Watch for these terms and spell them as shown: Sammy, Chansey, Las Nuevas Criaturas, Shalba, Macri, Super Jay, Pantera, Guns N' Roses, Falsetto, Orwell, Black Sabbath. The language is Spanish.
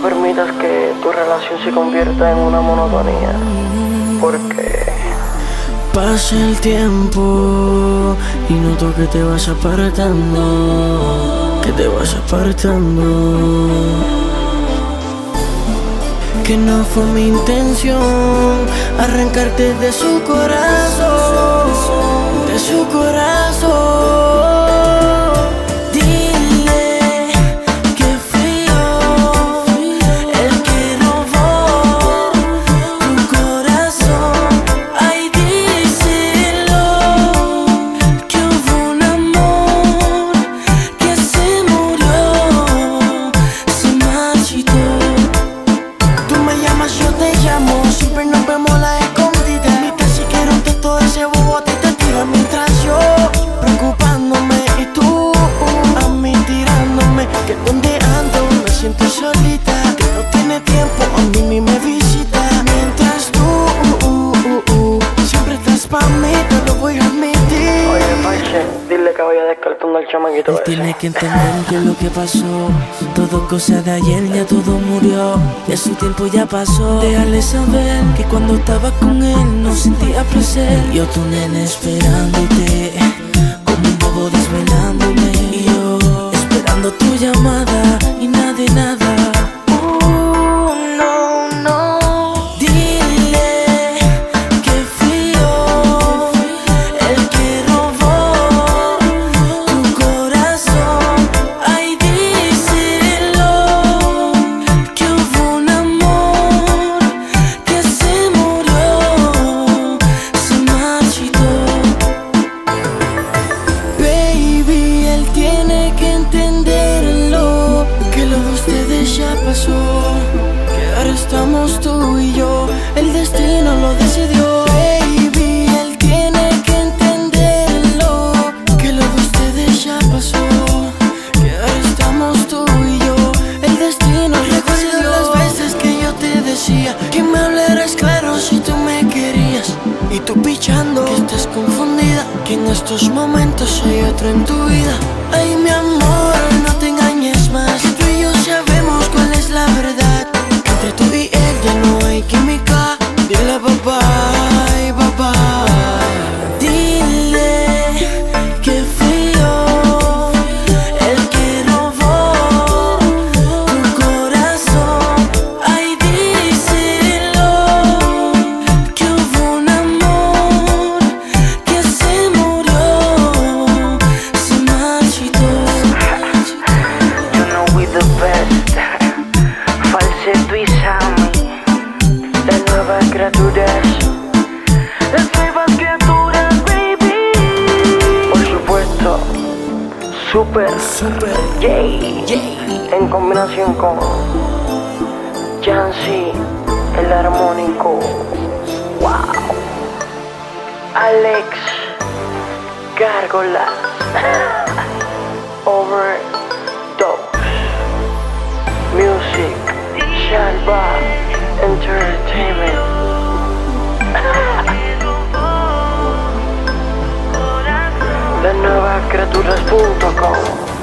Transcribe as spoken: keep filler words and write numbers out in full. Nunca permitas que tu relación se convierta en una monotonía, porque pasa el tiempo y noto que te vas apartando, que te vas apartando. Que no fue mi intención arrancarte de su corazón, de su corazón. Dile que fui yo el que robó tu corazón. Ay, díselo que hubo un amor que se murió, se marchitó. Yo te llamo, siempre nos vemos la escondida. Ni te siquiera un texto de ese bobo te te tiro. Mientras yo preocupándome y tú uh, a mí tirándome. Que donde ando me siento solita, que no tiene tiempo, a mí ni me visita. Mientras tú uh, uh, uh, uh, siempre estás pa' mí, no lo voy a admitir. Oye, Pache, dile que voy a descartando al chamaquito ese. Dile que entender que lo que pasó, todo cosa de ayer, ya todo murió, ya su tiempo ya pasó. Déjale saber que cuando estaba con él no sentía placer. Yo tu nena esperándote, como un bobo desvelándome. Y yo esperando tu llamada y nada de nada. Falsetto y Sammy, las nuevas criaturas, las nuevas criaturas, baby. Por supuesto, Super Jay, en combinación con Chansey, el armónico. Wow. Alex, Gárgolas, Over Music, Shalba, Entertainment. de nuevas criaturas punto com